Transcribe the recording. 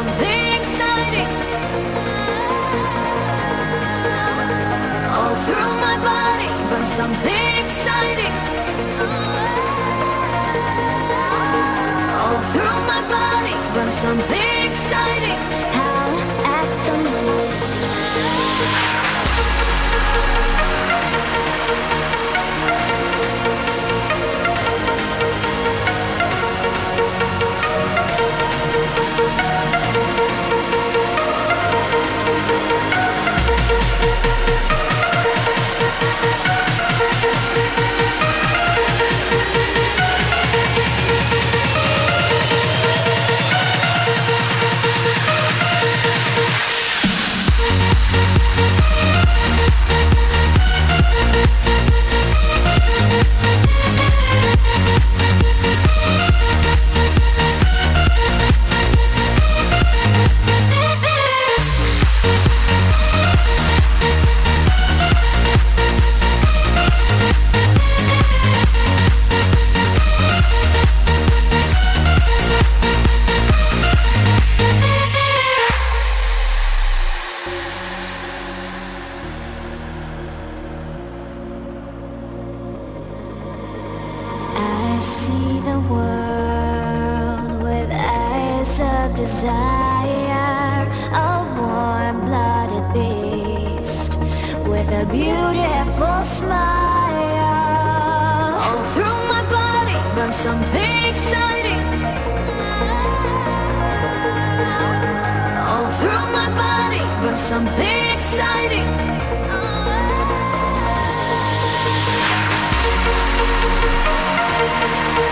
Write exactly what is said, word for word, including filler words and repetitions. something exciting all through my body, but something exciting all through my body, but something exciting out at the moon. Desire, a warm-blooded beast with a beautiful smile. All through my body runs something exciting. All through my body runs something exciting.